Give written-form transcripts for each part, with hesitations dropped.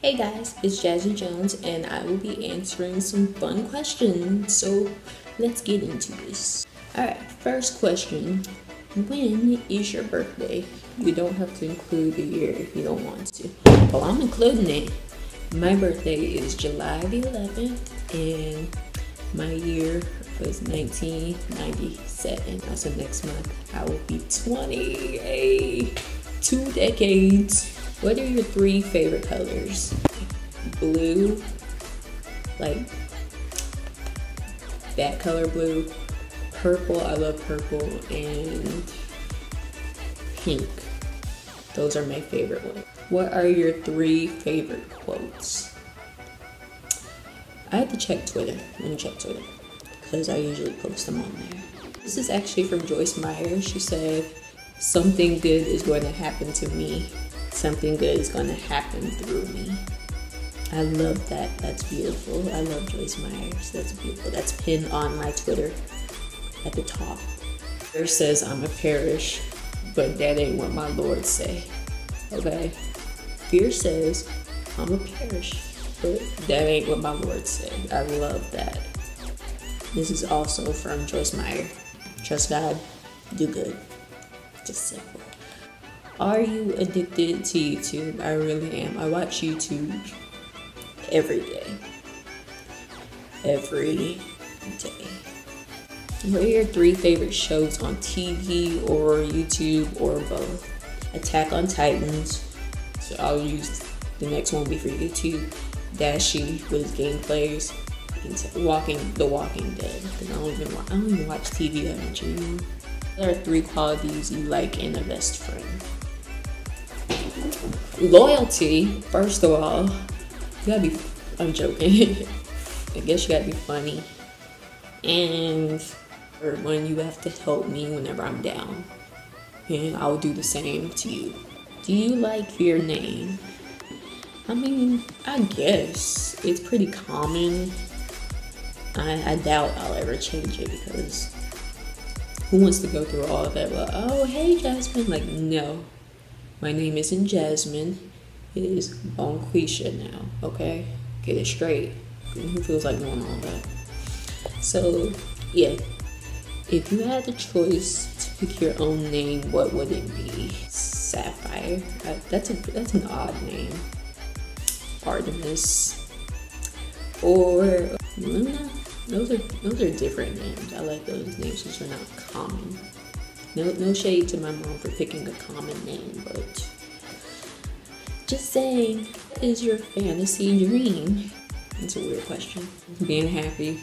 Hey guys, it's Jasz Jonez and I will be answering some fun questions, so let's get into this. Alright, first question, when is your birthday? You don't have to include the year if you don't want to. Well, I'm including it. My birthday is July the 11th and my year was 1997. Also next month I will be 20, yay! 2 decades. What are your 3 favorite colors? Blue, like that color blue, purple, I love purple, and pink. Those are my favorite ones. What are your 3 favorite quotes? I had to check Twitter. Let me check Twitter, because I usually post them on there. This is actually from Joyce Meyer. She said, "Something good is going to happen to me. Something good is going to happen through me." I love that. That's beautiful. I love Joyce Meyer. That's beautiful. That's pinned on my Twitter at the top. There says, "I'm a perish, but that ain't what my Lord say." Okay? Fear says, "I'm a perish, but that ain't what my Lord say." I love that. This is also from Joyce Meyer. Trust God. Do good. Just simple. Are you addicted to YouTube? I really am. I watch YouTube every day. Every day. What are your 3 favorite shows on TV or YouTube or both? Attack on Titans. So I'll use the next one will be for YouTube. Dashi with Gameplays. The Walking Dead. I don't even watch TV that much anymore. What are 3 qualities you like in a best friend? Loyalty, first of all. You gotta be, I'm joking. I guess you gotta be funny. And when you have to help me whenever I'm down. And I'll do the same to you. Do you like your name? I mean, I guess. It's pretty common. I doubt I'll ever change it because who wants to go through all of that? Well, oh, hey Jasmine. Like, no. My name isn't Jasmine, it is Bonquisha now, okay? Get it straight. Who feels like doing all that? So, yeah. If you had the choice to pick your own name, what would it be? Sapphire. That's an odd name. Artemis. Or Luna. Those are different names. I like those names since they're not common. No shade to my mom for picking a common name, but just saying, what is your fantasy dream? It's a weird question. Being happy,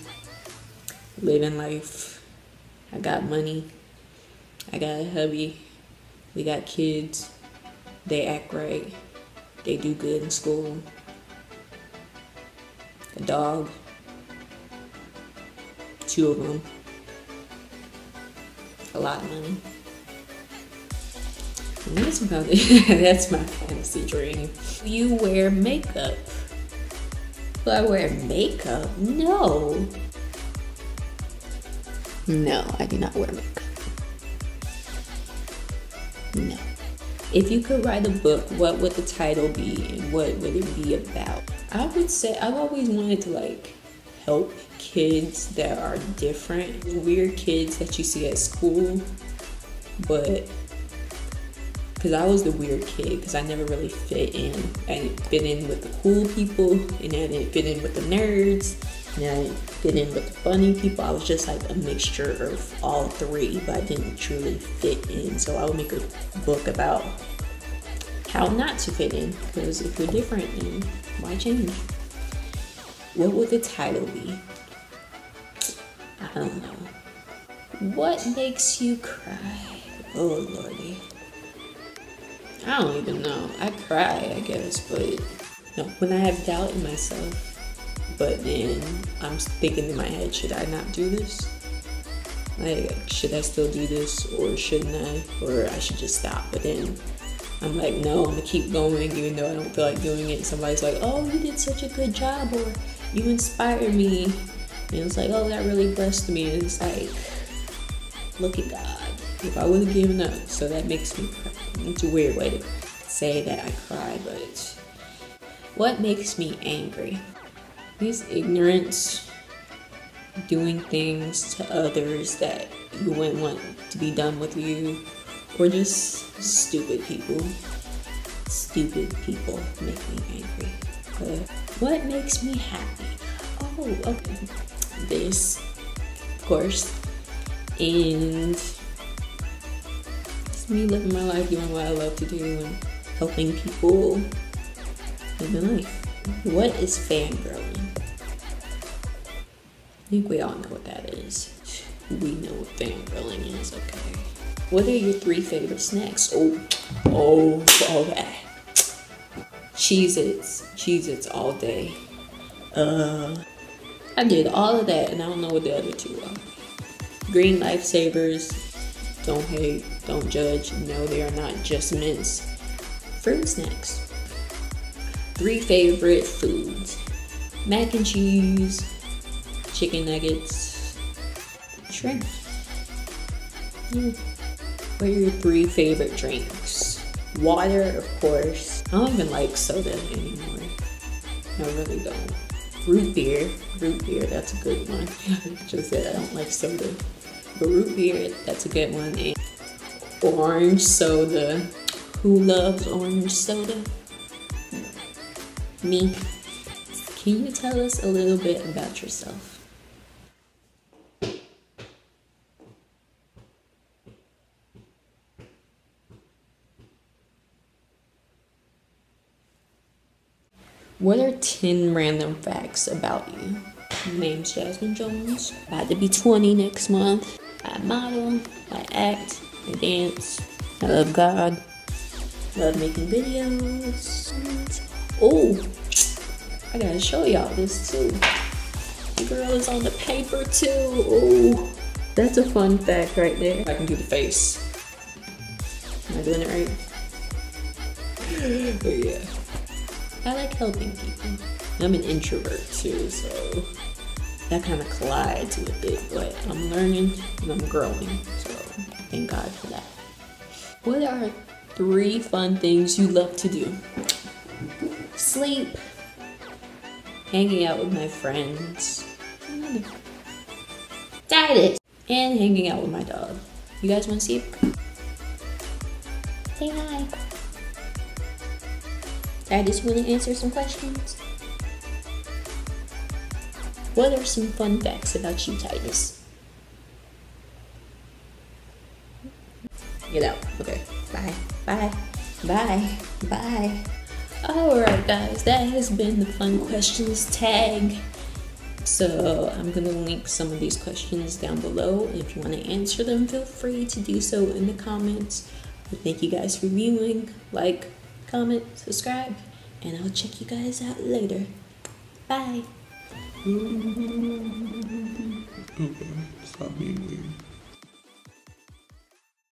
living life. I got money. I got a hubby. We got kids. They act right. They do good in school. A dog. 2 of them. A lot of money. And that's about it. That's my fantasy dream. Do you wear makeup? Do I wear makeup? No. No, I do not wear makeup. No. If you could write a book, what would the title be and what would it be about? I would say I've always wanted to like help kids that are different, weird kids that you see at school, but because I was the weird kid, because I never really fit in. I didn't fit in with the cool people, and I didn't fit in with the nerds, and I didn't fit in with the funny people. I was just like a mixture of all 3, but I didn't truly fit in. So I would make a book about how not to fit in, because if you're different, then why change? What would the title be? I don't know. What makes you cry? Oh lordy. I don't even know. I cry, I guess, but no. When I have doubt in myself, but then I'm thinking in my head, should I not do this? Like, should I still do this or shouldn't I? Or I should just stop, but then I'm like, no, I'm gonna keep going even though I don't feel like doing it. Somebody's like, oh, you did such a good job, or you inspired me. And it's like, oh, that really blessed me. And it's like, look at God. If I would have given up, so that makes me cry. It's a weird way to say that I cry, but What makes me angry? These ignorance, doing things to others that you wouldn't want to be done with you, or just stupid people. Stupid people make me angry. But what makes me happy? Oh, okay. This, of course, and it's me living my life, doing what I love to do, and helping people live their life. What is fangirling? I think we all know what that is. We know what fangirling is, okay. What are your three favorite snacks? Okay. Cheez-Its. Cheez-Its all day. I did all of that and I don't know what the other two are. Green Lifesavers. Don't hate, don't judge. No, they are not just mints. Fruit snacks. Three favorite foods. Mac and cheese, chicken nuggets, shrimp. What are your three favorite drinks? Water, of course. I don't even like soda anymore. I really don't. Root beer, that's a good one. I just said I don't like soda. But root beer, that's a good one. And orange soda. Who loves orange soda? Me. Can you tell us a little bit about yourself? What are 10 random facts about you? My name's Jasmine Jones. About to be 20 next month. I model, I act, I dance. I love God. Love making videos. Oh, I gotta show y'all this too. The girl is on the paper too. Oh, that's a fun fact right there. I can do the face. Am I doing it right? But yeah. I like helping people. I'm an introvert too, so that kind of collides with it, but I'm learning and I'm growing, so thank God for that. What are 3 fun things you love to do? Sleep, hanging out with my friends, Titus, and hanging out with my dog. You guys want to see it? Say hi. I just want to answer some questions. What are some fun facts about you, Titus? Get out. Okay. Bye. Bye. Bye. Bye. Alright guys, that has been the fun questions tag. So I'm going to link some of these questions down below. If you want to answer them, feel free to do so in the comments. But thank you guys for viewing. Like, comment, subscribe, and I'll check you guys out later. Bye. Okay, stop being weird.